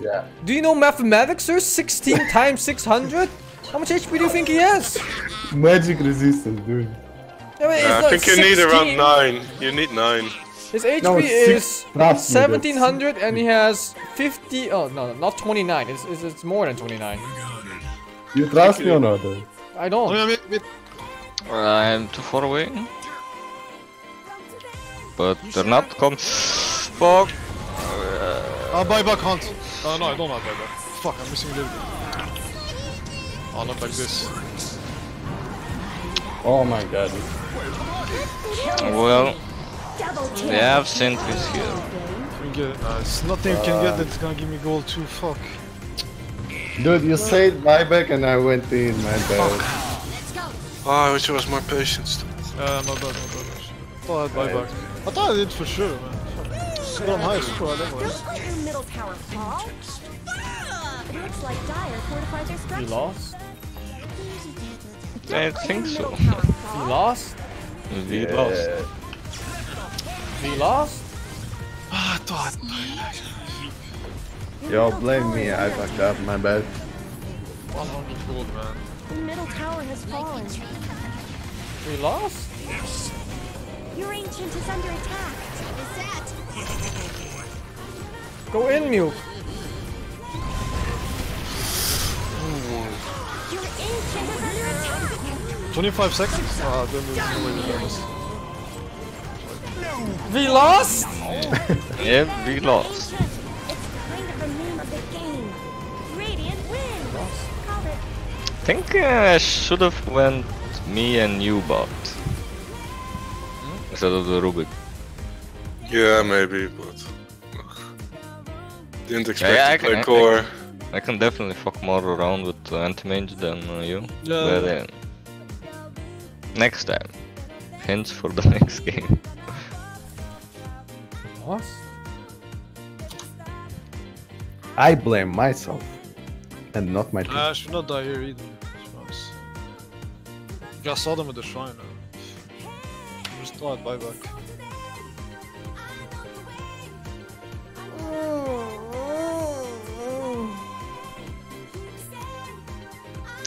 Yeah. Do you know mathematics, sir? 16 times 600? How much HP do you think he has? Magic resistance, dude. I mean, it's I think you 16. Need around 9. You need 9. His HP is 1700 and he has 50. Oh, no, not 29. It's more than 29. You trust me or not? I don't. I'm too far away. But they're not come. Fuck. I'll buy back Hunt. No, I don't have buy back. Fuck, I'm missing a little bit. Oh, not like this. Oh my god. Well, they have sentries here. It's nothing can get that's gonna give me gold too. Fuck. Dude, you said buy back and I went in, my bad. Oh, I wish there was more patience. My bad. I thought I had buy back. I thought I did for sure, man. Well, high score, don't let your middle tower fall. Looks like Dire fortifies their structure. He lost? I think so. He lost? He lost. He lost? I thought. Yo, blame me, I fucked up, my bad. 100 gold, man. The middle tower has fallen. We lost? Yes. Your ancient is under attack. Go in, Mew. Your ancient is under attack. 25 seconds? Ah, don't we lost? Yeah, we lost. It's kind of the name of the game. Radiant wins. I think I should have went me and you, Bob. Instead of the Rubik. Yeah, maybe, but didn't expect to play core. I can definitely fuck more around with Anti-Mage than you. Yeah. But, next time. Hints for the next game. What? I blame myself. And not my team. I should not die here either. I saw them at the shrine. Just thought buyback.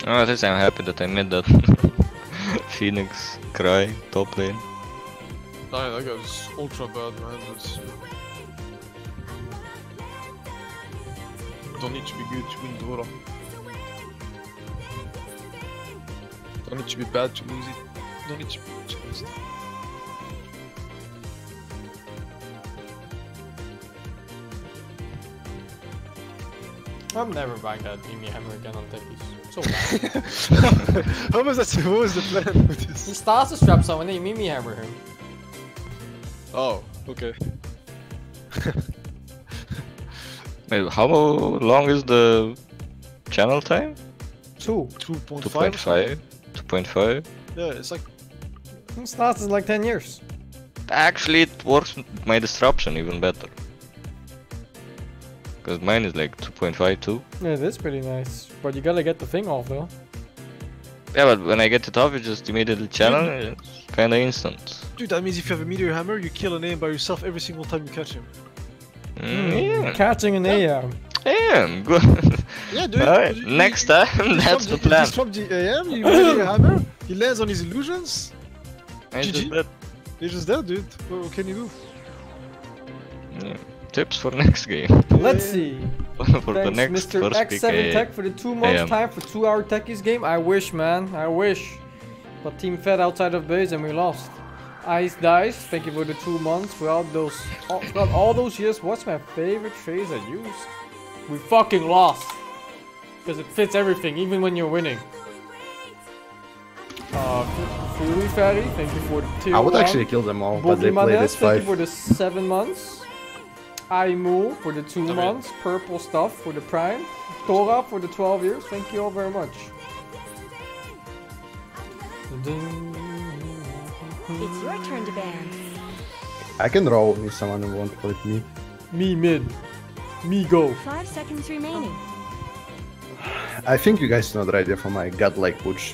Oh, at least I'm happy that I made that Phoenix cry top lane. That guy was ultra bad, man. Don't need to be good to win Dora. Don't need to be bad to lose it. Don't need to be good to lose it. I'm never buying that Mimi Hammer again on Techies. So bad. What was the plan with this? He starts to strap someone and you Mimi Hammer him. Oh, okay. Wait, how long is the channel time? 2.5? Yeah, it's like... It starts in like 10 years. Actually, it works with my disruption even better. Because mine is like 2.5 too. Yeah, it is pretty nice. But you gotta get the thing off though. Yeah, but when I get it off, you just immediately channel and it's kinda instant. Dude, that means if you have a meteor hammer, you kill an AM by yourself every single time you catch him. Yeah. Catching an AM. AM, good. Yeah, dude. Alright, next time, that's the plan. You disrupt the AM, you meteor hammer, he lands on his illusions. And he's just dead. He's just dead, dude. What can you do? Yeah. Tips for next game. Let's see. For the next Mr. X7 Tech for the 2 months time for 2 hour Techies game. I wish, man. I wish. But team fed outside of base and we lost. Ice Dice, thank you for the 2 months. Throughout all those years, what's my favorite phrase I used? We fucking lost. Because it fits everything, even when you're winning. Furi Fatty, thank you for the 2 months. I would actually kill them all, but they play this fight. Thank you for the 7 months. Aimu for the 2 months, Purple Stuff for the Prime, Tora for the 12 years, thank you all very much. It's your turn to ban. I can roll if someone wants to play me. Me mid. Me go. 5 seconds remaining. I think you guys are not ready for my godlike push.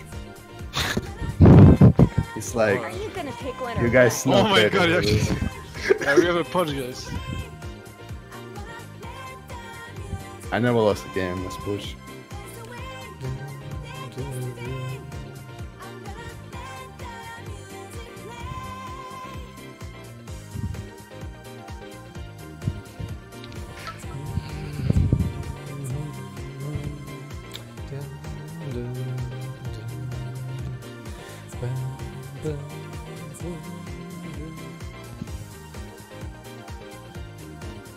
It's like, you guys not ready. Oh my god, yeah, we have a punch, guys. I never lost the game, I suppose.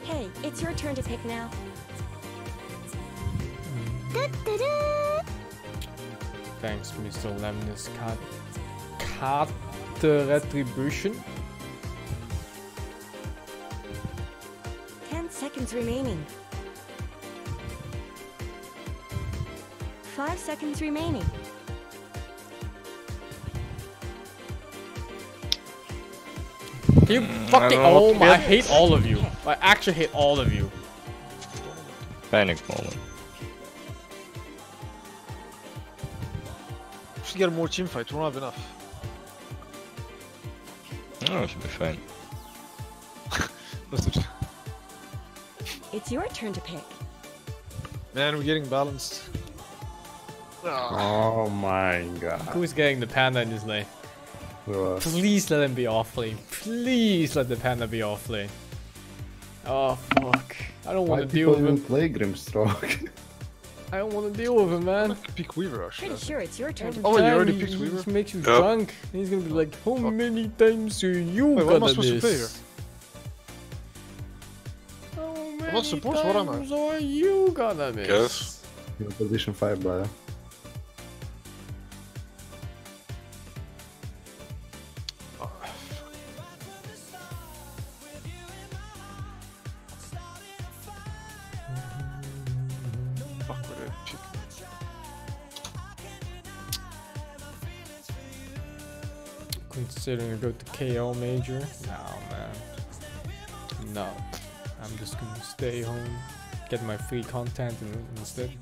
Hey, it's your turn to pick now. Thanks, Mr. Lemnis. Card retribution. 10 seconds remaining. 5 seconds remaining. You fucking oh my! I hate all of you. I actually hate all of you. Panic moment. We should get more team fight. We don't have enough. Oh, it should be fine. It's your turn to pick. Man, we're getting balanced. Oh my god. Who's getting the panda in this lane? Please let him be off lane. Please let the panda be off lane. Oh fuck. I don't want to deal with him. Play Grimstroke. I don't want to deal with him, man. Pick Weaver, actually. Pretty sure it's your turn. Oh, you already picked Weaver? He just makes you drunk. And he's gonna be like, how many times are you gonna do this? How many times are you gonna miss? Yes. You're position 5, brother. Considering to go to KO Major? No, man. No. I'm just gonna stay home, get my free content instead.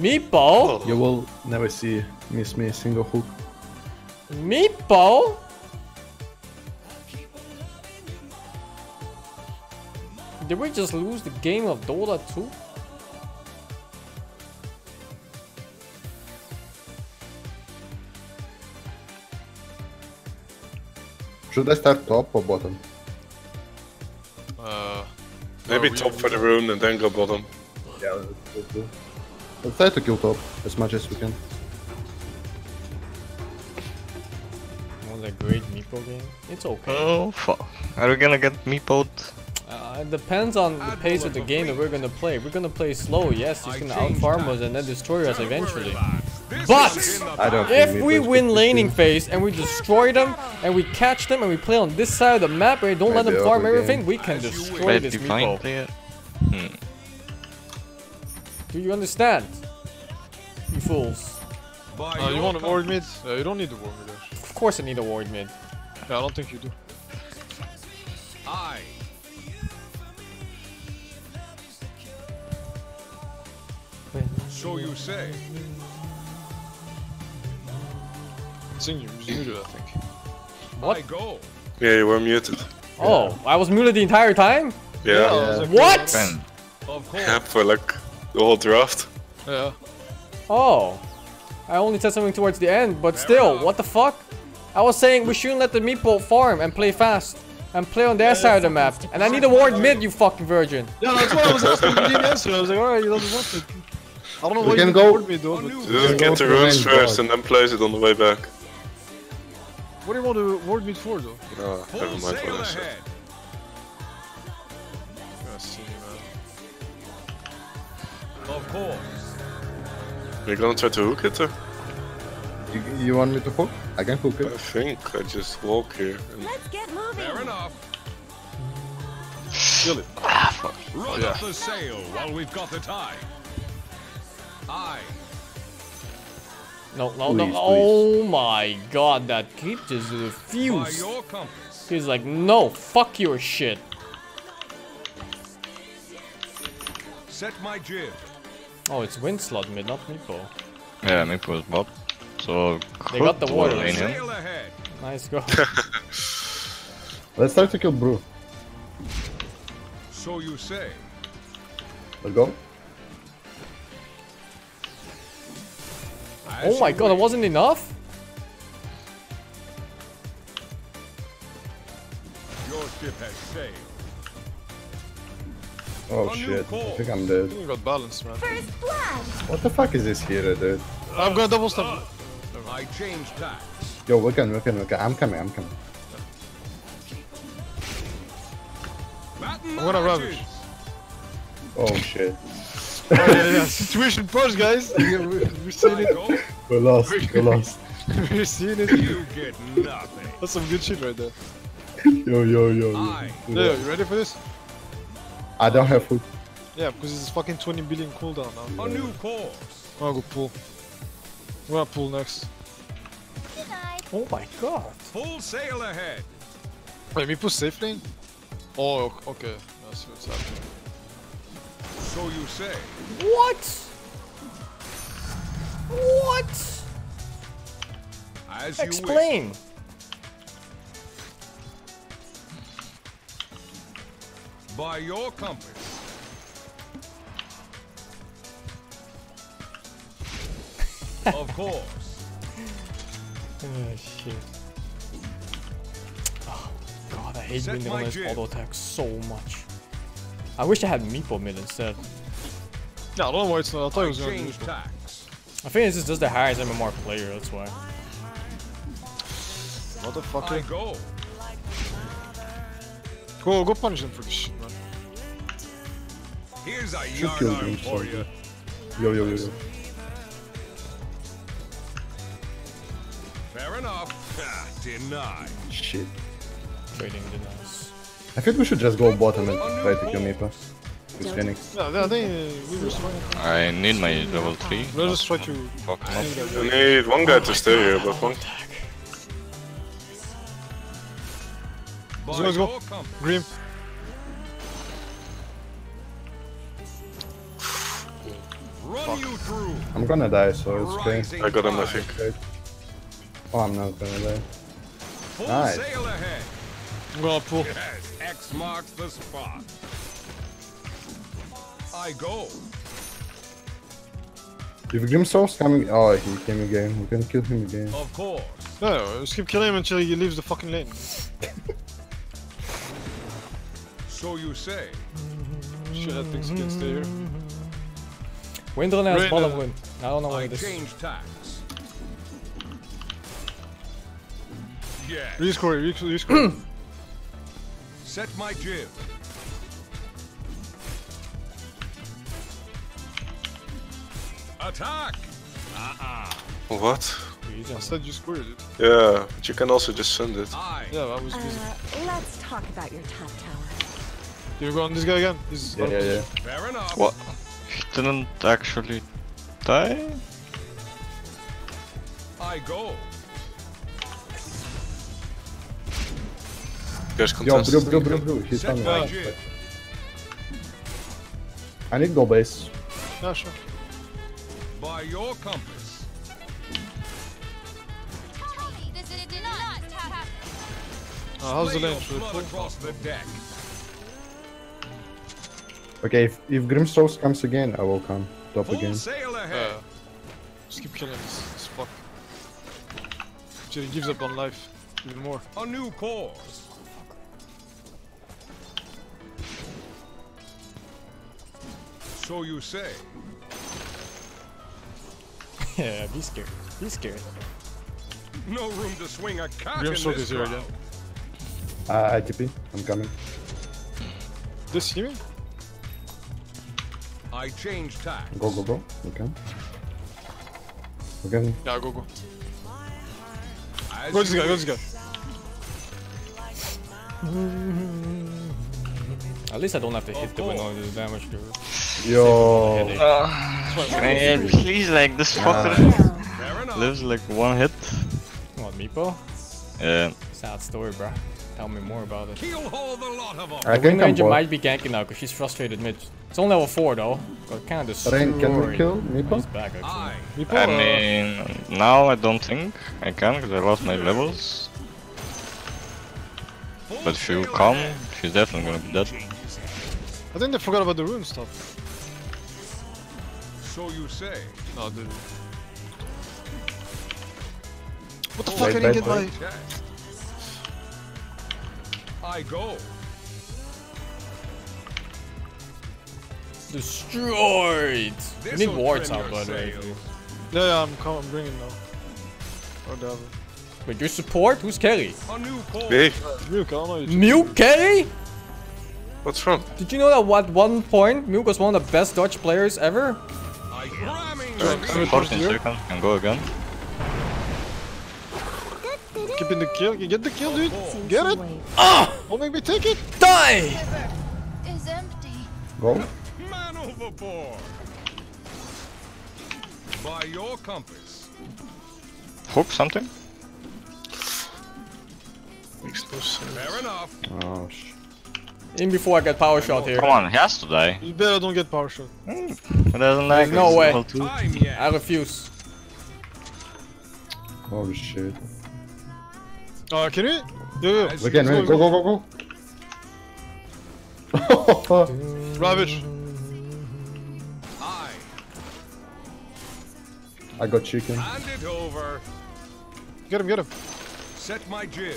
Meatball? You will never see miss me a single hook. Meatball? Did we just lose the game of Dota 2? Should I start top or bottom? Maybe top for the rune and then go bottom. Yeah, that's good. Let's try to kill top as much as we can. What a great Meepo game. It's okay. Oh fuck. Are we gonna get Meepo'd? It depends on the pace of the game that we're gonna play. We're gonna play slow, yes. He's gonna outfarm us and then destroy us eventually. But if we win laning phase and we destroy them and we catch them and we play on this side of the map and we don't let them farm everything, we can destroy this Meepo. Do you understand? You fools. You want a ward mid? You don't need a ward mid. Of course I need a ward mid. Yeah, I don't think you do. So you say. Sing, you're muted, I think. What? Yeah, you were muted. Oh, I was muted the entire time? Yeah. What? Of course. Yeah, for like... the whole draft? Yeah. Oh. I only said something towards the end, but still, what the fuck? I was saying we shouldn't let the Meepo farm and play fast. And play on their side of the map. And I need a ward mid, you fucking virgin. Yeah, that's what I was asking. You didn't answer. I was like, alright, you don't want it. I don't know why you can go ward mid though. Just get the runes first and then place it on the way back. What do you want the ward mid for though? Oh, never mind what I said. Of course. We're gonna try to hook it or? You want me to hook? I can hook it. I think I just walk here. And let's get moving. Fair enough. Kill it. Ah, fuck. Run up the sail while we've got the time. No, no, no. Please, oh my god, that kid just refused. He's like, no, fuck your shit. Set my jib. Oh, it's Windslot mid, not Meepo. Yeah, Meepo is bot. So, they got the water in him. Nice go. Let's start to kill Brew. So you say. Let's go. Oh my god, that wasn't enough? Your ship has saved. Oh shit, I think I'm dead. You got balance, man. First blood. What the fuck is this here, dude? I've got double stun. I changed that. Yo, we can. I'm coming. What a rubbish. Oh shit. Yeah, situation post, guys. We're seeing it. We're lost. We're seeing it. You get nothing. That's some good shit right there. Yo, you ready for this? I don't have food. Yeah, because it's fucking 20 billion cooldown now. A new course. I'm gonna go pull. We're gonna pull next. Oh my god. Full sail ahead. Wait, we push safe lane? Oh, okay. That's what's happening. So you say. What? As explain. You wish. By your compass. Of course. Oh shit. Oh god, I hate being the one that's auto attack so much. I wish I had Meepo mid instead. No, don't worry, it's not. I thought it was going to tax. I think this is just the highest MMR player, that's why. Motherfucker. Go punish him for this shit, man. Here's a yard arm for you. Yo. Fair enough. Deny. Shit. Trading denies. I think we should just go bottom and try to kill Meepo with Phoenix. I need my level 3. Let's just try to fuck him up. We need one guy to stay here, but one. Let's go. Grim. Fuck. I'm gonna die, so it's okay. I got him, I think. Oh, I'm not gonna die. Nice. I'm gonna pull. Yes, X marks the spot. I go. If Grimstone's coming, oh, he came again. We can kill him again. Of course. No, just keep killing him until he leaves the fucking lane. So you say. Shit, I think he can stay here. Windrun has bottom win. I don't know why this. Yeah. Rescore. Set my jib. Attack! What? I said you squared it. Yeah, but you can also just send it. Yeah, I was busy. Let's talk about your top tower. You're going this guy again? Yeah. Fair enough. What? He didn't actually die? I go. Yo, bro, he's coming. I need to go base. Yeah, sure. By your compass. How's the lane? Okay, if Grimstone comes again, I will come top again. Just keep killing this fuck. He gives up on life even more. A new course. So you say. Yeah, be scared. No room to swing a cock in this crowd. ITP, I'm coming. This here? I changed tack. Go. Okay. Yeah, go. Go. At least I don't have to hit the window and do damage to her. Yo, can I please like this fucker? Lives like one hit. What, Meepo? Yeah. Sad story, bro. Tell me more about it. Kill all the lot of them. The Wind Ranger might be ganking now because she's frustrated mid. It's only level 4 though. Got kind of destroyed. Can we kill Meepo? He's back actually. Meepo, I mean, now I don't think I can because I lost my levels. But if you come, she's definitely gonna be dead. I think they forgot about the rune stuff. So you say? No, dude. What the fuck? I didn't get my. I go. Destroyed. You need wards out, by the way. Yeah, yeah, I'm bringing now. Or devil. Wait, your support? Who's carry? Me. Milk carry? What's wrong? Did you know that at one point, Milk was one of the best Dutch players ever? Can go again. Keeping the kill. You get the kill, dude. Get it. Ah! Oh! Don't make me take it. Die! Is empty. Go. Man overboard. By your compass. Hook something. Makes no sense. Fair enough. Oh shit. In before I get power shot here. Come on, he has to die. You better don't get power shot. It doesn't like no way. I refuse. Oh shit. Can we? Yeah, yeah. We can, go, go, go, go. Rubbish. I got chicken. Hand it over. Get him, get him. Set my jib.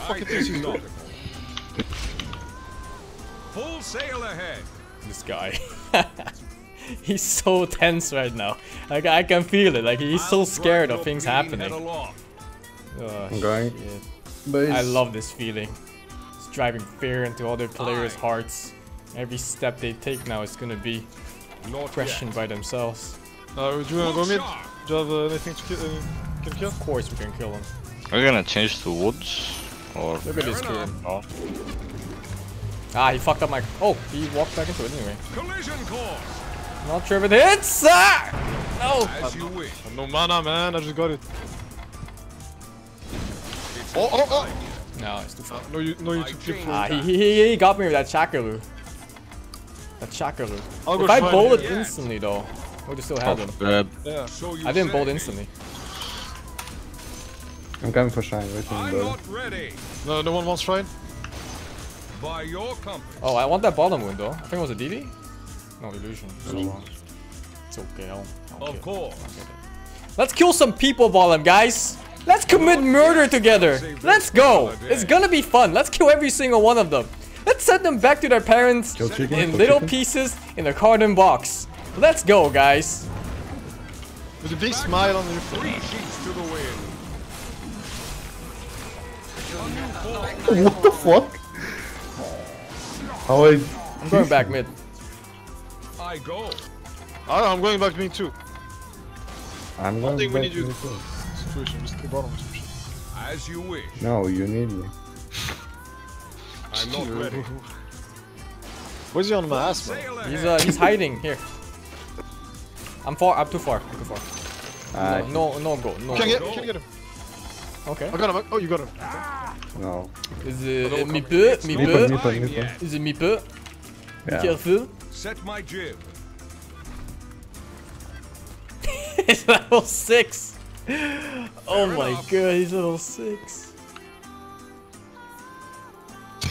Fucking easy knock. Full sail ahead. This guy. He's so tense right now. Like, I can feel it. Like, he's so scared of things happening. Oh, I'm going. I love this feeling. It's driving fear into other players' hearts. Every step they take now is gonna be questioned by themselves. Do you wanna go mid? Do you have anything to kill? Can kill? Of course we can kill him. We're gonna change to woods. Or maybe just kill him. Oh. Ah, he fucked up my. Oh, he walked back into it anyway. Collision course. Not sure if it hits! Ah! No! I'm no mana, man, I just got it. Oh, oh, oh! No, it's too far. No, you took it. He got me with that Chakaru. That Chakaru. If I bolted instantly, though, would you still have him? Yeah. I didn't bolt instantly. I'm coming for Shrine, wait for me. No one wants Shrine. Oh, I want that bottom wound, though. I think it was a DD? No illusion. So it's okay. Of course. Let's kill some people, Golem, guys. Let's commit murder together. Let's go. It's gonna be fun. Let's kill every single one of them. Let's send them back to their parents in little pieces in a carton box. Let's go, guys. With a big smile on your face. What the fuck? How I'm going back mid. I go. I'm going back to me too. I'm going back to me too. Situation, just the bottom situation. As you wish. No, you need me. I'm not ready. Where's he on my ass, man? He's hiding here. I'm too far. I'm too far. No go. No. Can I get him? Okay. I got him. Oh, you got him. Okay. No. Is it Meepo? Is it Meepo? Be careful. Set my jib. He's level 6. Oh my god, he's level 6.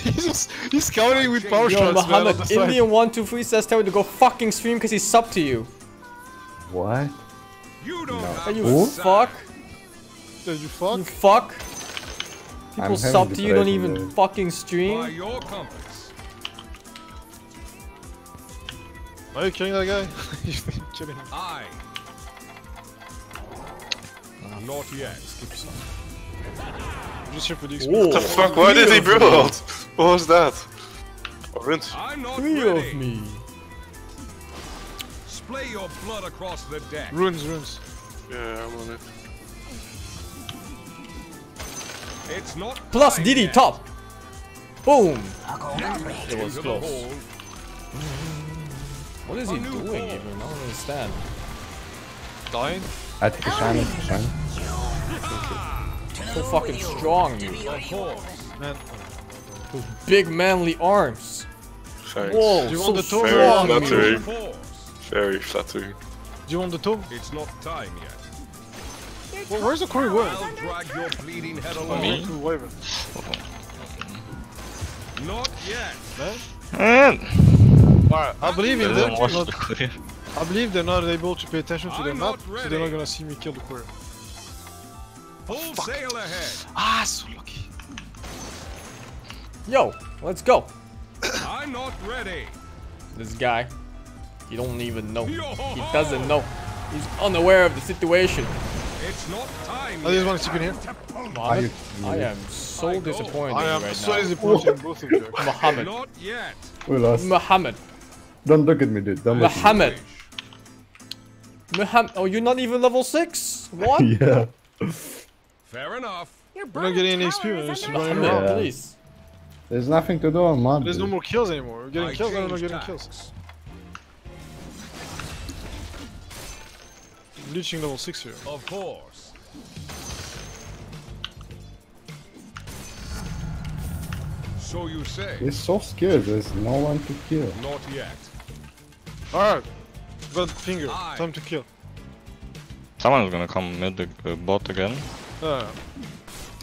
he's scouting with power shots. Muhammad, Indian123 says tell me to go fucking stream because he's sub to you. What? You don't. No. You fuck. Did you fuck? You fuck. People sub to you, don't even fucking stream. By your Are you killing that guy? Kidding him. Not yet. Skip some. I'm just here for the experience. What the fuck? Why did he build? What was that? Orange. Three of me. Splay your blood across the deck. Runes. Yeah, I'm on it. It's not plus Didi yet. Top. Boom. It was close. What is he doing even? I don't understand. Dying? I took a shiny. So fucking strong, you. Man. Those big manly arms. Thanks. Whoa, do you want the toe? Very flattering. Very flattering. Do you want the toe? It's not time yet. Well, where's the Kree Wyvern? I'll drag your bleeding head along. Me? Not yet, man. Alright, I believe in them. I believe they're not able to pay attention to the map, so they're not gonna see me kill the Kree. Full sail ahead. Ah, so lucky. Yo, let's go. I'm not ready. This guy, he don't even know. He doesn't know. He's unaware of the situation. It's not time. I just want to chip in here. Mohammed, I am so disappointed right now. I am so disappointed in both of you. Mohammed. Not yet. We lost. Mohammed. Don't look at me, dude. Don't look at me. Mohammed. Oh, you're not even level 6? What? Yeah. Fair enough. You're not getting any experience. Mohammed, please. There's nothing to do on Mohammed. There's no more kills anymore. We're getting kills. I'm not getting kills. Reaching level 6 here. Of course. So you say. He's so scared. There's no one to kill. Not yet. All right. Bad finger. Time to kill. Someone's gonna come mid the bot again.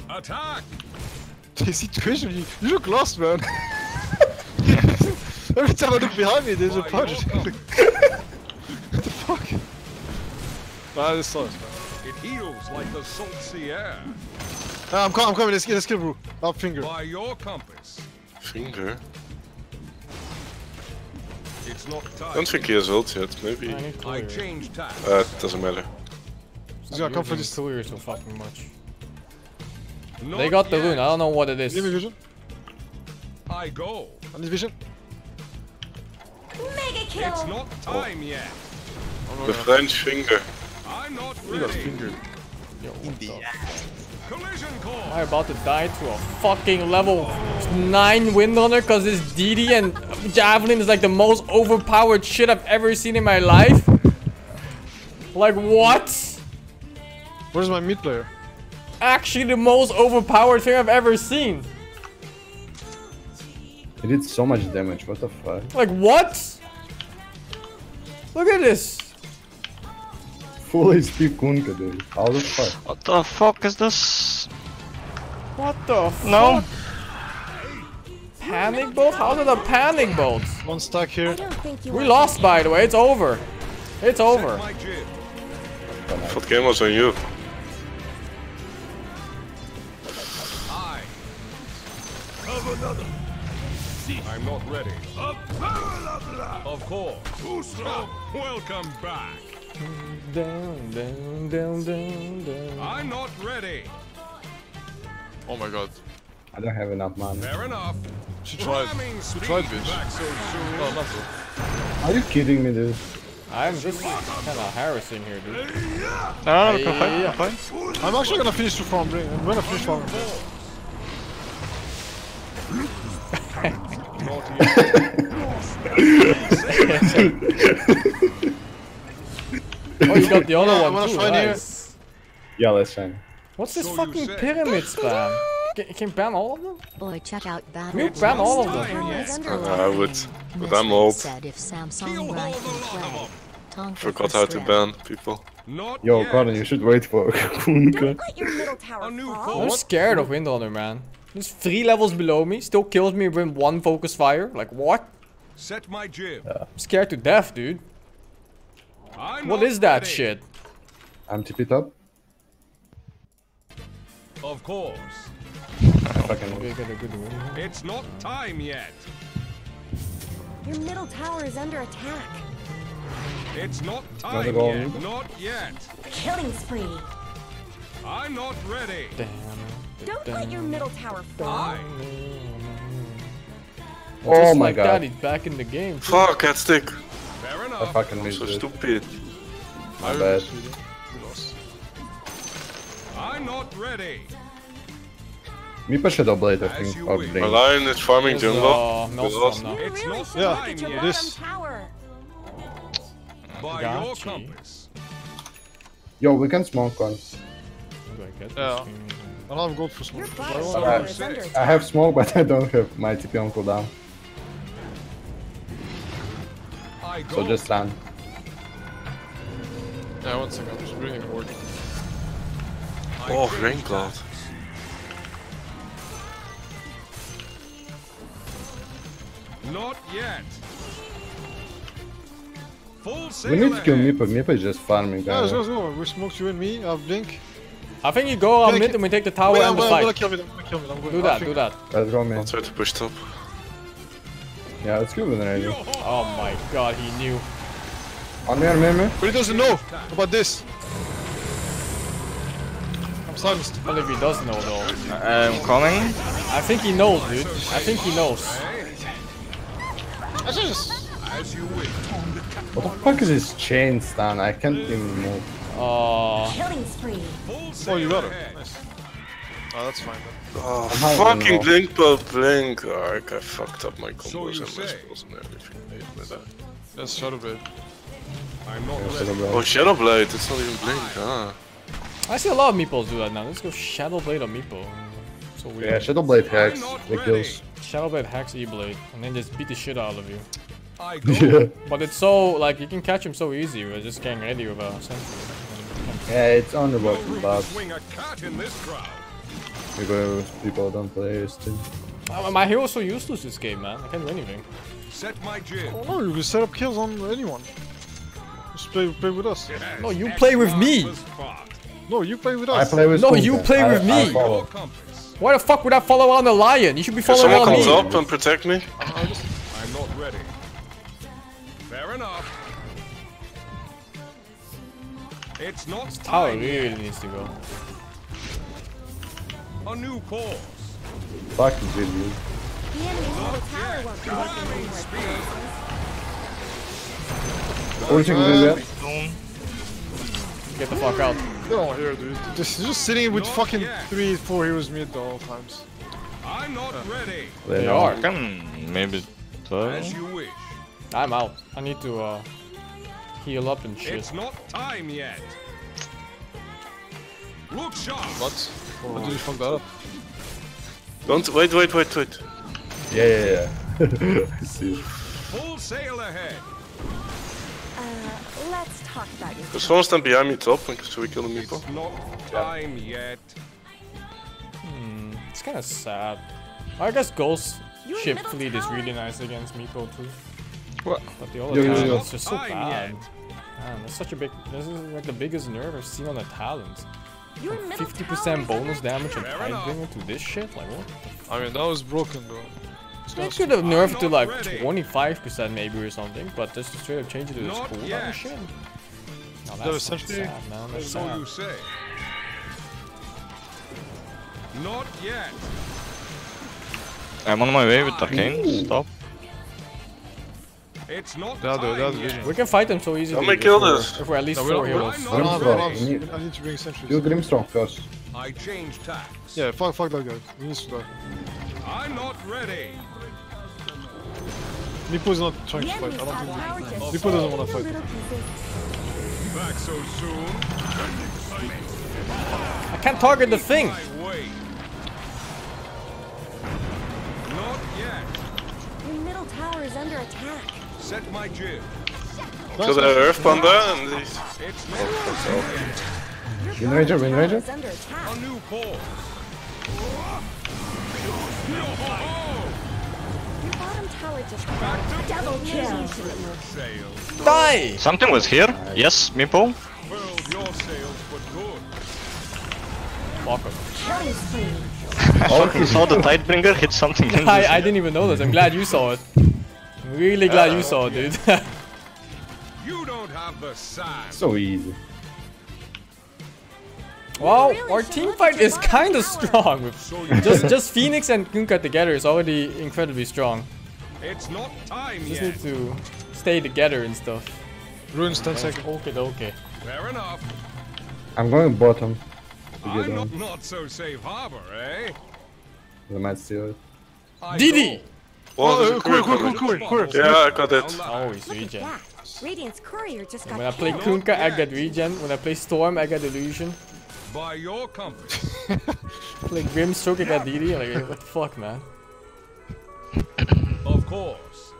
Attack. The situation. You look lost, man. Every time I look behind me, there's a punch. What the fuck? Ah, this sucks. It heals like the salt sea air. I'm coming. Let's kill bro. Up finger. By your compass. Finger. It's not time. Don't think he has ult yet. Maybe. I changed tack. Doesn't matter. He's gonna come for this tool so fucking much. Not they got the rune. I don't know what it is. Give me vision. I go. I need vision. Mega kill. It's not time yet. The French finger. I'm not ready. Yo, what the fuck? I'm about to die to a fucking level 9 Windrunner because this DD and Javelin is like the most overpowered shit I've ever seen in my life. Like, what? Where's my mid player? Actually, the most overpowered thing I've ever seen. It did so much damage. What the fuck? Like, what? Look at this. Full HP Kunkka, dude. How the fuck? What the fuck is this? What the fuck? No. Panic bolt? How did the panic bolt? One stuck here. We lost, by the way. It's over. It's over. What game was on you? I'm not ready. Of course. Welcome back. Down. I'm not ready. Oh my god. I don't have enough money. Fair enough. She tried, bitch. Oh, are you kidding me, dude? I'm just kind of harassing here, dude. No, I'm actually gonna finish the farm ring. I'm gonna finish farm ring. Oh, you got the other one too, nice. Yeah, let's shine. What's this fucking pyramid spam? Can ban all of them? Boy, check out ban. You ban all of them. Yes. I would, but I'm old. Forgot how to ban people. Yo, Connor, you should wait for Kunkka. I'm scared of Windrunner, man. He's 3 levels below me, still kills me with 1 focus fire. Like, what? Set my jib. I'm scared to death, dude. What is that shit? I'm tipped up. Of course. It's not time yet. Your middle tower is under attack. It's not time yet. Not yet. Killing spree. I'm not ready. Don't let your middle tower fly. Oh my god. Daddy's back in the game. Fuck, that stick. I fucking missed it. So stupid. My bad. I'm not ready. We push it up late, I think. My lion is farming jungle. Oh, no, it's not. Yeah, it is. By your compass. Yo, we can smoke one. Yeah. I don't have gold for smoke. I have smoke, but I don't have my TP on cooldown. So just stand. Yeah, 1 second, I'm just bringing a ward. Oh, rain cloud. Not yet. We need to kill Mipa. Mipa is just farming, guys. Yeah, no, we smoked you and me. I have blink. I think you go on mid and we take the tower and the fight. I'm gonna kill mid. Do that. Let's go mid. I'll try to push top. Yeah, let's kill mid already. Oh my god, he knew. I'm here. But he doesn't know about this. I'm silenced. Well, if he does know though. I'm coming. I think he knows, dude. I think he knows. I just... What the fuck is this chain stun? I can't even move. Oh, you got it. Nice. Oh, that's fine. Then. Oh, fucking blink per blink. Oh, I fucked up my combos and my spells and everything. That's Shadowblade. Oh, Shadowblade. It's not even blink. Ah. I see a lot of meeples do that now. Let's go Shadowblade or meeple. So weird. Yeah, Shadowblade hacks. It kills. Shadowblade hacks E-Blade, and then just beat the shit out of you. Yeah. But it's so, like, you can catch him so easy. We're just getting ready with our sentry. Yeah, it's on the bottom, but people don't play this too. My hero's so useless this game, man. I can't do anything. Oh no, you can set up kills on anyone. Just play with us. Yes. No, you play with me. No, you play with us. I play with you play with me. Why the fuck would I follow on the lion? You should be following on me. Someone comes up and protect me. I'm not ready. Fair enough. It's not tower really needs to go. A new course. Fucking good, dude. What do you think we're doing there? Get the fuck out. No, here, dude. Just sitting with fucking 3-4 heroes mid the whole times. I'm not ready. They are. Come, maybe. As you wish. I'm out. I need to. Heal up and shit. It's not time yet. Look sharp. What? Oh. What did you fuck that up? Don't wait. Yeah. I see. Full sail ahead. Let's talk about your. Someone stand behind me top, so we kill the meeple. It's not time yet. It's kind of sad. I guess Ghost ship fleet is really nice against meeple too. What? But the other talent is just so bad. Man, that's such a big. This is like the biggest nerf I've seen on a talent. 50% bonus damage and Tidebringer to this shit? Like what? I mean, that was broken, bro. They could have nerfed to like 25% maybe or something, but just to straight up change it to this cooldown shit. No, that's sad, man. That's sad. You say. Not yet. I'm on my way with the king. Stop. It's not we can fight them so easily. Let me kill this. If we're at least 4 heroes. I need to bring sentries. Do Grimstone first. I changed tactics. Yeah, fuck that guy. He needs to die. I'm not ready. Mipo is not trying to fight. I don't think Mipo doesn't want to fight. Back so soon. I can't target the thing. Not yet. The middle tower is under attack. Set my jib. So the earth panda and these. Windranger. A new pole. Your bottom tower just double kill. Die! Something was here. Yes, Meeple. Build your sails for good. Walk him. I fucking saw the Tidebringer hit something. I didn't even know this. I'm glad you saw it. Really glad you saw it, dude. You don't have the sign. So easy. Wow, really our team fight is kind of strong. Just Phoenix and Kunkka together is already incredibly strong. It's not time yet. Just need to stay together and stuff. Runes 10 seconds. Okay. Fair enough. I'm going bottom. I'm not so safe harbor, eh? They might steal it. Didi! Oh, cool. Yeah, I got it. Oh, he's regen. Radiant's courier just got when I play Kunkka, I get regen. When I play Storm, I get illusion. By your comfort. Play Grimstroke, I get DD. Like, what the fuck, man? Of course.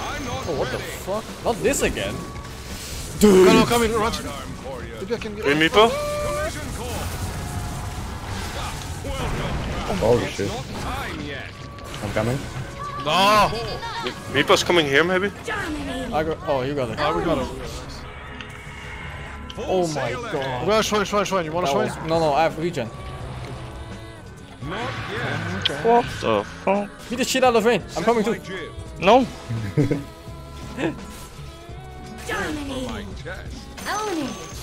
I'm not what ready. The fuck? Not this again. Dude. No, come in, Roger. Maybe I can get Meeple? Oh shit. I'm coming. No! Meeple's coming here, maybe? I got, oh, you got it. Oh, we got him. Oh my god. Well, Schwein, you wanna Schwein? No, no, I have regen. Not yet. Okay. What the fuck? Beat the shit out of Rain. I'm coming too. No! Dominating. Own it.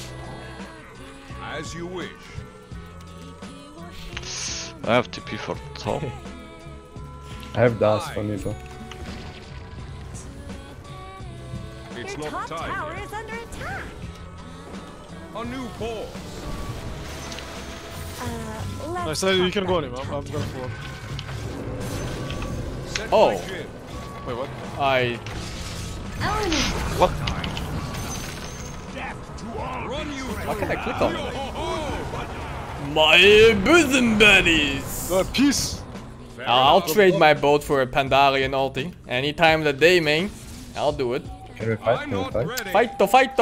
As you wish. I have TP for top. I have DAS for Nico. It's your top tower is under attack. A new pause. I said you can go on him. I'm gonna go. Oh. Wait, what? What? Why can't I click on it? My bosom buddies! Peace! I'll trade my boat for a Pandarian ulti. Anytime that they main, I'll do it. Can we fight? Can we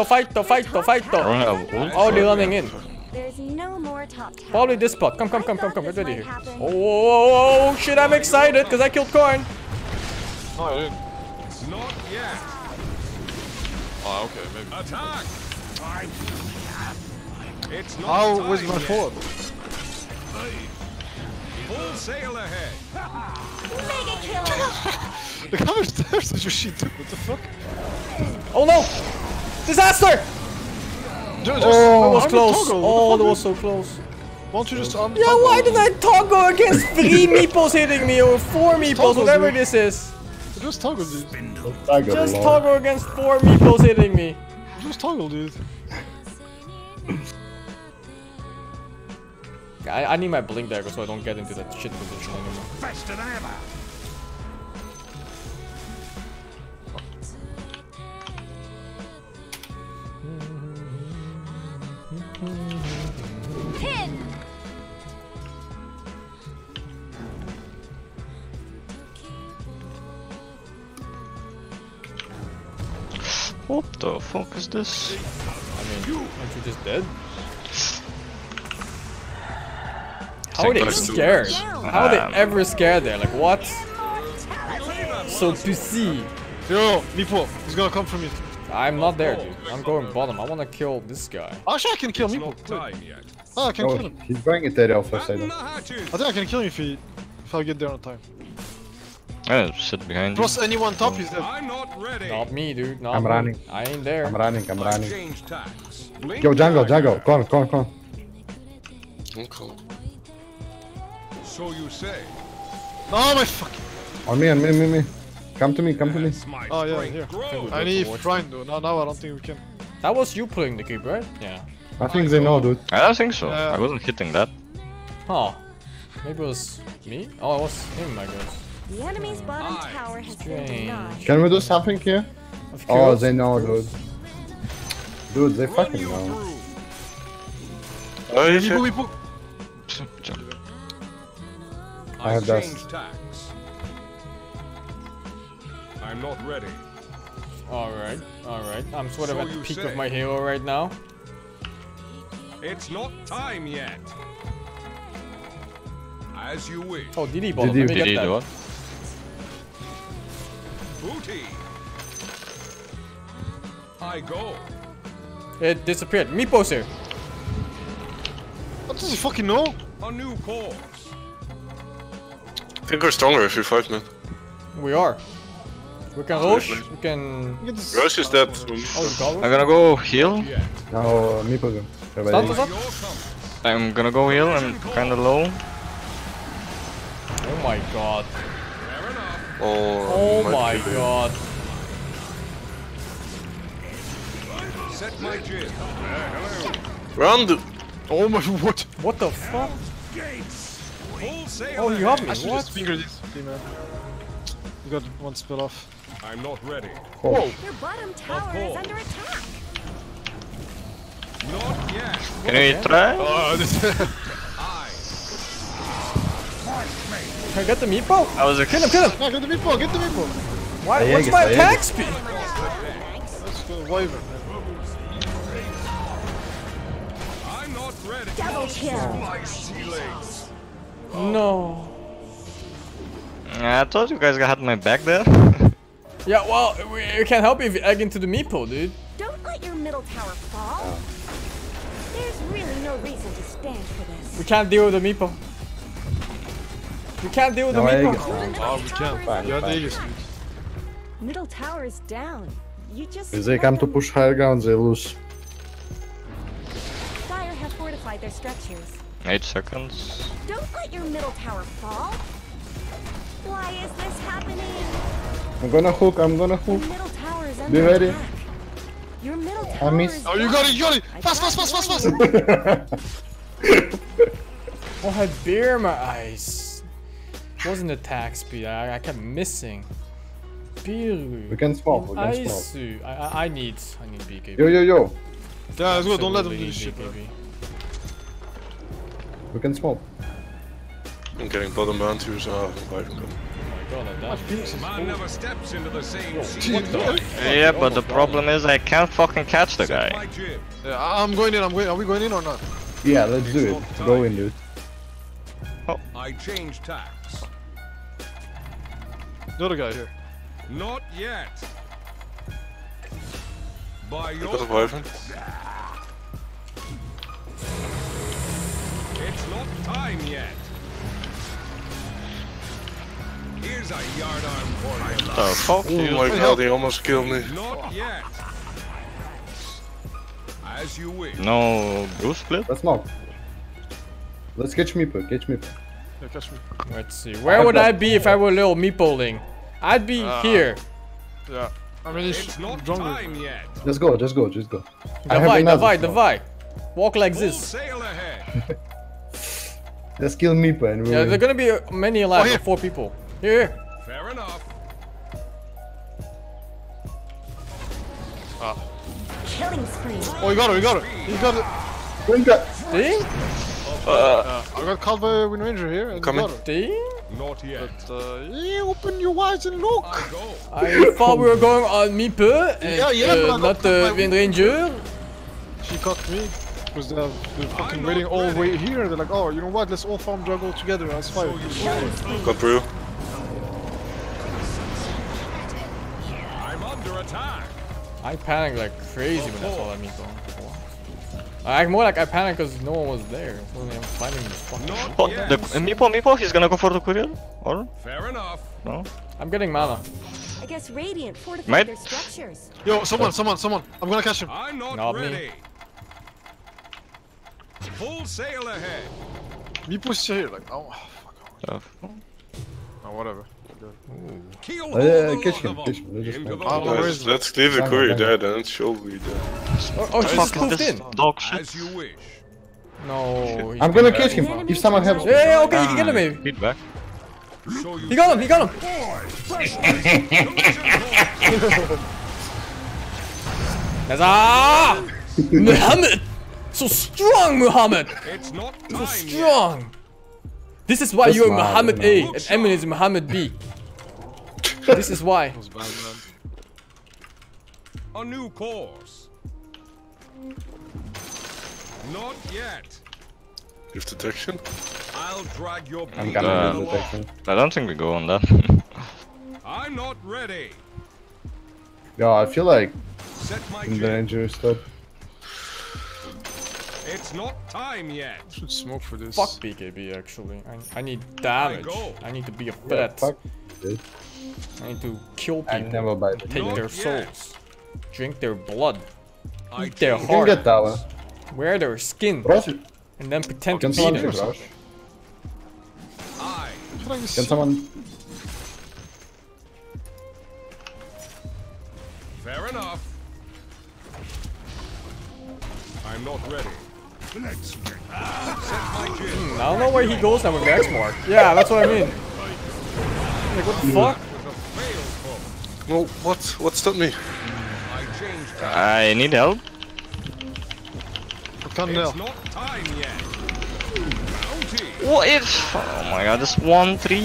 fight? Fight! Oh, they're running in. There's no more top tower. Probably this spot. Come, get ready here. Oh, shit, I'm excited because I killed Khorne. Oh, I didn't. Not yet. Oh, okay, maybe. Attack! It's not oh, was my forward? Full sail ahead. Mega kill! Look how much damage did your shit do? What the fuck? Oh no! Disaster! Oh, that was close. Oh, that was so close. Won't you just arm? Yeah, why did I toggle against 3 meeples hitting me or 4 meeples, whatever this is? Just toggle, dude. Just toggle against 4 meeples hitting me. Just toggle, dude. I need my blink dagger so I don't get into that shit position anymore. Faster than ever. What the fuck is this? I mean, aren't you just dead? How are they scared? How are they ever scared there? Like, what? So pussy. Yo, Meeple, he's gonna come for me. I'm not there, dude. I'm going bottom. I wanna kill this guy. Actually, I can kill Meeple. Oh, I can kill him. He's going at that alpha side. I think I can kill him if I get there on time. I'll sit behind plus you. Plus anyone top is there. I'm not ready. Not me, dude. Not I'm me. Running. I ain't there. I'm running. Yo, jungle. Come on. Okay. So you say. Oh my fucking. On me. Come to me. Oh yeah, here. I need Shrine, dude. Now I don't think we can. That was you playing the keep, right? Yeah. I think they know, dude. I don't think so. I wasn't hitting that. Huh. Maybe it was me? Oh, it was him, I guess. The enemy's bottom tower has been denied. Can we do something here? Oh, they know, dude. Dude, they fucking know. I have dust. I'm not ready. Alright. I'm sort of at the peak of my hero right now. It's not time yet. As you wish. Oh, DD bottom. Let me get that. Booty. I go. It disappeared. Meeple's here. What does he fucking know? A new course. I think we're stronger if we fight, man. We are. We can rush. We can. Rush is dead. I'm gonna go heal. No, Meeple. I'm gonna go heal. I'm kinda low. Oh my god. Oh my god. Set my jib. Run the. Oh my what? What the fuck? Oh, you have me. What? Just finger this. You got one spell off. I'm not ready. Whoa. Your bottom tower is under attack. Not yet. Can we try? Oh, this I got the meatball? I was kill him! No, get the meatball, get the meatball! Why? Yeah, what's my attack speed? Let's go Wyvern. I'm not ready. Double kill. No. I thought you guys had my back there. Yeah, well, we can't help you if you egg into the meatball, dude. Don't let your middle tower fall. There's really no reason to stand for this. We can't deal with the meatball. We can't deal with the meatball. Oh, we can't. Fine. Middle tower is down. You just. If they come to push higher ground, they lose. Fire have fortified their structures. 8 seconds. Don't let your middle tower fall. Why is this happening? I'm gonna hook. I'm gonna hook. Be ready. Your middle tower. I missed. Oh, you got it. You got it. Fast, fast, fast, fast, fast. Oh, I had beer in my eyes. It wasn't attack speed. I kept missing. We can swap, we can swap. I need BKB. Yo, yo, yo. Yeah, let's go, don't let them do this shit. We can swap. I'm getting bottom bound to so I can buy from them. Oh my god, that man never steps into the same seat. Yeah, but the problem is I can't fucking catch the guy. Yeah, I'm going in, I'm going. Are we going in or not? Yeah, let's do it. Go in, dude. Oh. I changed tacks. Another guy here. Not yet. By your it's not time yet. Here's a yard arm for you. Oh, fuck you. Oh my god, he almost killed me. Not yet. As you wish. No, Bruce split? Let's not. Let's catch Meepo, catch Meepo. Yeah, catch me. Let's see. Where would I be if I were little meepling? I'd be here. Yeah. I mean, it's not time yet. Just go, just go, just go. Divide. Walk like this. Just kill Meepo and we yeah, there's gonna be many alive. Oh, 4 people. Here. Fair enough. Ah. Killing spree. Oh, you got it, you got it. You got it. Win that. Ding? I got caught by a Wind Ranger here. And coming. Ding? Not yet. But, yeah, open your eyes and look. I thought we were going on Meepo, and not the Wind Ranger. She caught me. Because they're fucking waiting all the way here. They're like, oh, you know what? Let's all farm juggle together. That's fine. Got through. I'm under attack. I panicked like crazy when I saw that Meepo. I'm more like I panicked because no one was there. So I'm fighting this fucking Meepo, he's gonna go for the courier? Or? Fair enough. No? I'm getting mana. I guess Radiant fortified their structures. Yo, someone. I'm gonna catch him. I'm not ready. Full sail ahead. Meepo's here, like, oh, fuck off. Oh, whatever. Let's leave the courier there, then she'll be there. Oh, she's pooped in. Dog shit. As you wish. No, I'm gonna catch him if someone helps. Yeah, okay, you can get him, maybe. Feedback. He got him. He got him. Nazar! Muhammad, so strong, Muhammad. So strong. This is why you're Muhammad A and Emin is Muhammad B. This is why. A new course. Not yet. You have detection? I'll drag your detection. I don't think we go on that. I'm not ready. No, I feel like in danger stuff. It's not time yet. I should smoke for this. Fuck BKB actually. I need damage. I need to be a threat. Yeah, I need to kill people. Never buy take their souls. Drink their blood. Eat their heart. Get that one. Wear their skin. And then pretend to be them. Can someone? Fair enough. I'm not ready. I don't know where he goes now with Max Mark. Yeah, that's what I mean. Like, what the fuck? No, what? What stopped me? I need help. I can't help. What if? Oh my god, this 1-3.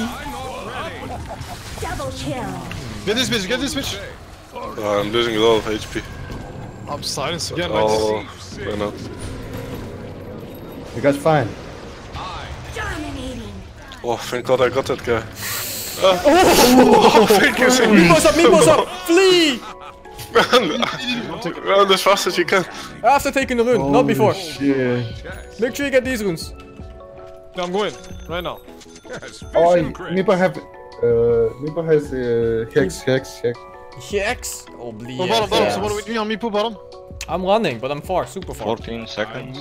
Double kill. Get this bitch, get this bitch. Oh, I'm losing a lot of HP. I'm silenced again. Oh, why not? You guys fine. Oh, thank god I got that guy. Oh, thank you. Meepos up, flee! Run as fast as you can. After taking the rune, not before. Shit. Make sure you get these runes. No, I'm going, right now. Yes, oh, Meepo has Hex. Hex? Oh, bleed. Oh, bottom, bottom, someone with me on Meepo, bottom. I'm running, but I'm far, super far. 14 seconds.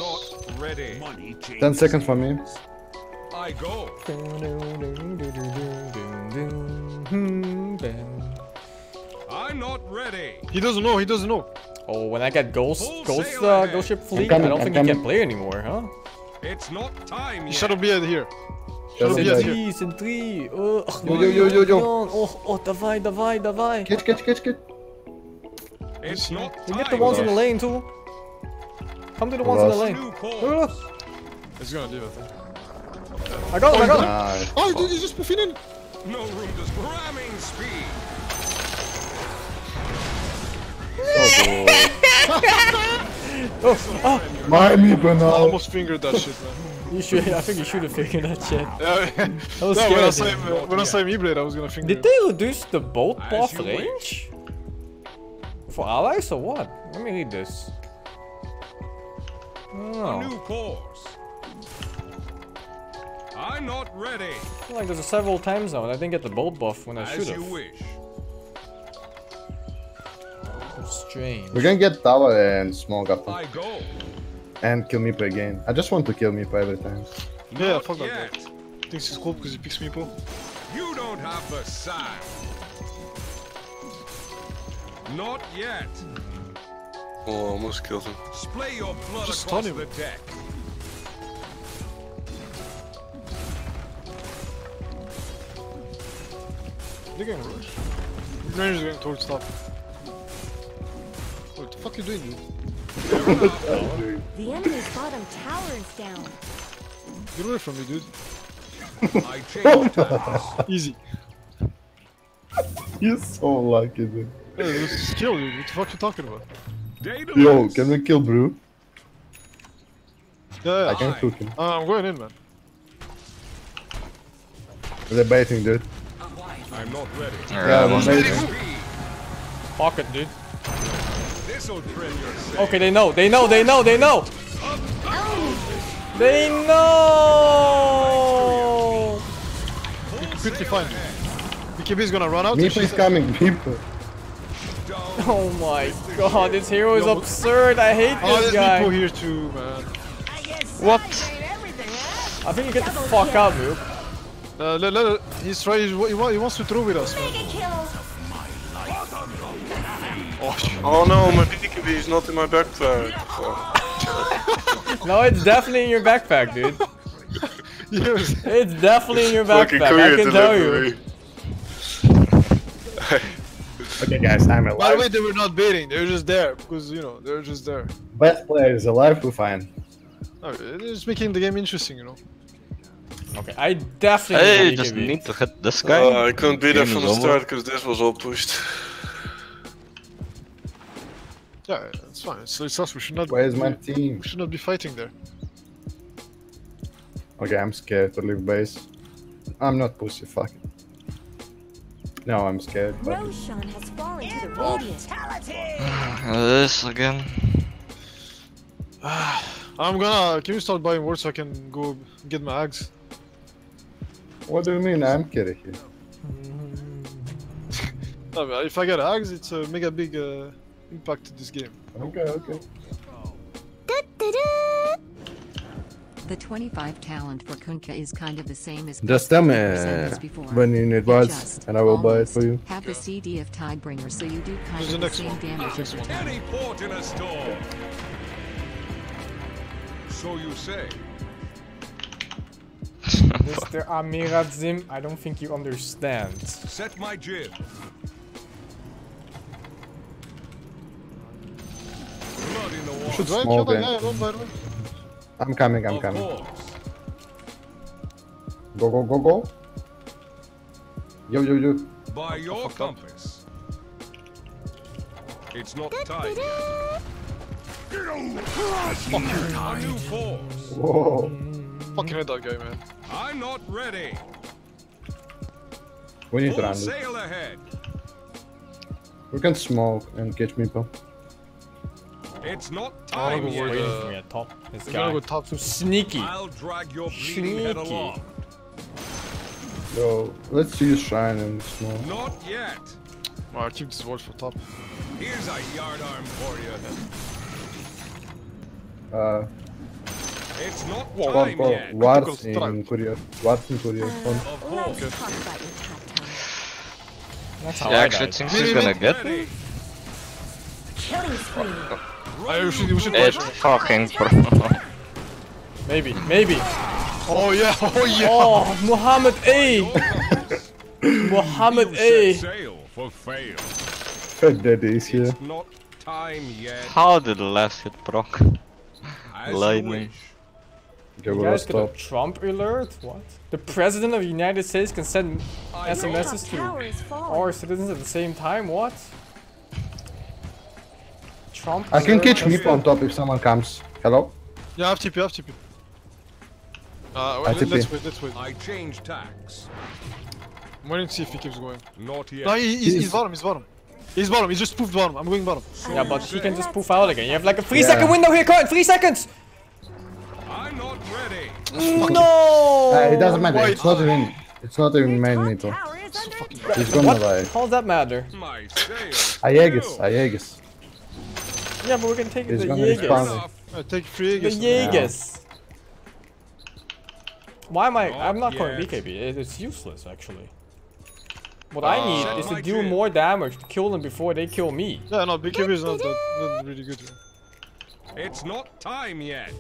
10 seconds for me. I go. I'm not ready. He doesn't know. Oh, when I get ghost ship fleet, I don't think he can play anymore, huh? It's not time yet. Shadow Beard here. Shadow Beard here. Sentry. Oh, yo. Oh, давай. Get. It's not time. We get the ones in the lane too. Come to the ones in the lane. It's gonna do it. I got him! Oh, dude, he's just puffing in! No room to ramming speed! Oh, my Meepo now! I almost fingered that shit, man. I think you should have fingered that shit. When I saw Meepo, I was gonna finger it. Did they reduce the bolt path range? For allies or what? Let me read this. Oh. New course. I'm not ready. I feel like there's several times now and I didn't get the bolt buff when I should have. Strange. We're gonna get tower and small gapple. And kill Meepo again. I just want to kill Meepo every time. Yeah, fuck that guy. Thinks he's cool because he picks Meepo. You don't have the sign. Not yet. Oh, almost killed him. Splay your blood just across the deck. They're getting rushed. Rangers are getting towards top. What the fuck are you doing, dude? The enemy's bottom tower is down. Get away from me, dude. I changed that. Easy. You're so lucky, dude. Hey, this is kill, dude. What the fuck are you talking about? Yo, can we kill Brew? Yeah. I can cook him. I'm going in, man. They're baiting, dude. I'm not ready. Fuck it, dude. Okay, they know. They know. You can quickly find me. BKB is gonna run out. Meepo is coming. Meepo. Oh my god, this hero is absurd. I hate this guy. There's Meepo here too, man. What? I think you get the fuck out, dude. He wants to throw with us. Oh no, my BKB is not in my backpack. No, it's definitely in your backpack, dude. Yes. It's definitely in your backpack, I can tell you. Okay guys, I'm alive. By the way, they were not baiting, they were just there. Because, you know, they were just there. Best player is alive, we're fine. No, it's making the game interesting, you know. Okay, I definitely just need to hit this guy. I couldn't be there from the start because this was all pushed. Yeah, it's fine. It's us. We should not. Where's my team? We should not be fighting there. Okay, I'm scared to leave base. I'm not pussy. Fuck it. No, I'm scared. Roshan has fallen to the radiant. This again. Can you start buying words so I can go get my eggs? What do you mean? I'm kidding here. No, if I get eggs, it's a mega big impact to this game. Okay. The 25 talent for Kunkka is kind of the same as. Just tell me when you need words, and I will buy it for you. Have the CD of Tidebringer, so you do kind of the same damage as So you say. Mr. Amirazim, I don't think you understand. Set my jib. should smoke them. I'm coming. Go. Yo. By your compass. It's not time. Whoa. Fucking hate that guy, man. I'm not ready. We need to run. Sail ahead. We can smoke and catch me, bro. It's not time yet. We're gonna go top. So sneaky. I'll drag your bleeding head along. Yo, let's use shine and smoke. Not yet. Well, I keep this watch for top. Here's a yard arm for you. It's not time yet. Wards in Korea. He actually thinks he's gonna get me? It's fucking bro. Maybe. Oh yeah. Oh, Muhammad A. Muhammad A. Fat Daddy is here. How did the last hit proc? Lightning. You guys got a Trump alert? What? The President of the United States can send SMSs to our citizens at the same time? What? Trump I can catch Meep on top if someone comes. Hello? Yeah, I have TP, let's wait. I changed tacks. I'm waiting to see if he keeps going. Not yet. No, he's bottom. He just poofed bottom. I'm going bottom. Yeah, but he can just poof out again. You have like a 3-second window here, Coin! 3 seconds! I'm not ready. No! It doesn't matter. Wait. It's not even main needle. He's gonna die. How does that matter? Aegis. Yeah, but we can take the Aegis. Take 3 Aegis. The Aegis. Why am I? I'm not calling BKB. It's useless actually. What I need is to do more damage to kill them before they kill me. Yeah, no, BKB is not that really good. It's not time yet.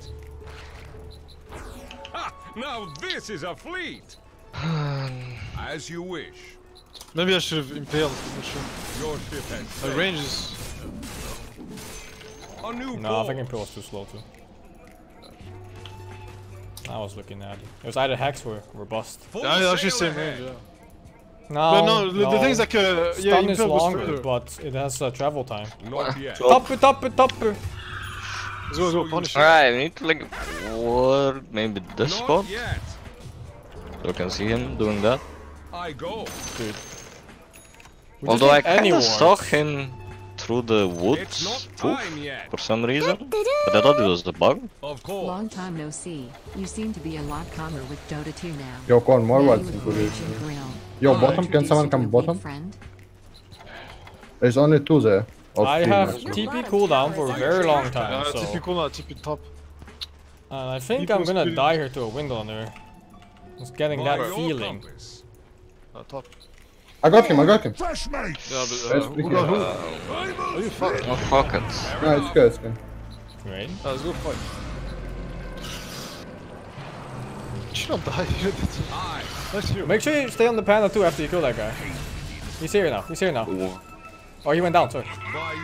Ha! Now this is a fleet. As you wish. Maybe I should have impaled. Your ship has the range is. No, I think impale was too slow too. I was looking at it. It was either hex or robust. Yeah, actually same range. Yeah. No. The thing is like stun is longer, but it has travel time. Not yet. Topper. Alright, I need like war, maybe this spot. So I can see him doing that. Dude. Although I kinda stalk him through the woods for some reason, but I thought it was the bug. Long time no see. You seem to be a lot calmer with Dota 2 now. Yo, Con, more words in Korea. Yo, bottom, can someone come bottom? There's only 2 there. I have TP cooldown for a very long time, so... TP cooldown, TP top. And I think I'm gonna die here to a window on there. Just getting that feeling. Top. I got him! Yeah, but who? Are you fucking? Oh, fuck it. No, it's good. Great. Let's go fight. You should not die here. That's you. Make sure you stay on the panda too after you kill that guy. He's here now. Ooh. Oh, he went down, sorry. By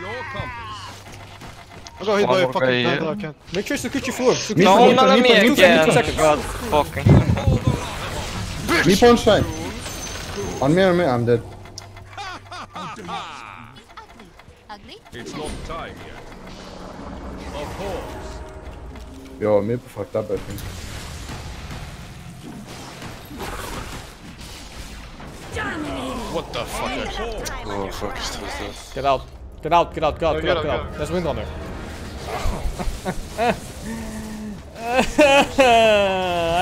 your compass. I got hit by a fucking panda, I can't. Make sure to secure your floor. No, not me again. God fucking. Meep on shine. On me, I'm dead. It's not time yet. Of course. Yo, Meep fucked up, I think. What the fuck? Oh fuck is this? Get out. There's wind on there.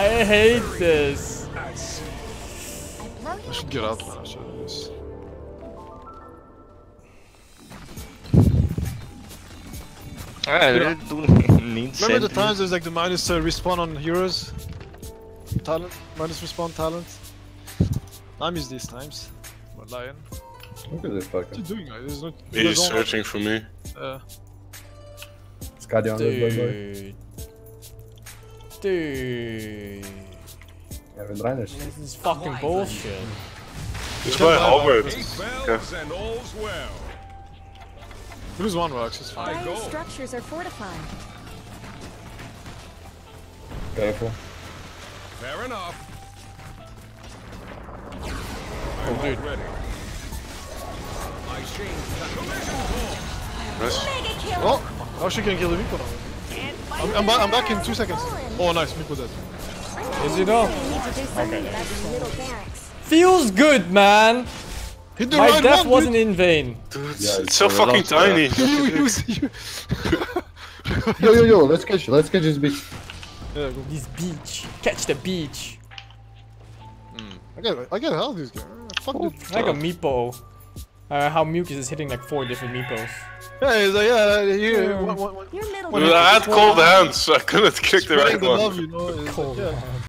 I hate this. I should get out, man. I should do this. I really don't need something. Remember the times there's like the minus respawn on heroes? Talent? Minus respawn talent? I miss these times. Lion. Look at this fucker. What are you doing? He's searching for me. Skadi on this boy. Dude. This is fucking bullshit. This guy Albert. Lose one works, it's fine. Dyer's structures are fortified. Careful. Fair enough. I'm ready. I changed the collision course. Mega kill. Oh, now she can kill the Vico now. I'm back in 2 seconds. Oh, nice, Vico dead. Is he down? Okay. Feels good, man. Hit the My death wasn't in vain. Dude, it's so fucking tiny. Yo, let's catch this bitch. Yeah, this beach. Catch the beach. I gotta help this guy. Fuck this. Like a meepo. How Muke is hitting like 4 different meepos. Yeah, he's like, I had cold hands, so I couldn't kick the right one.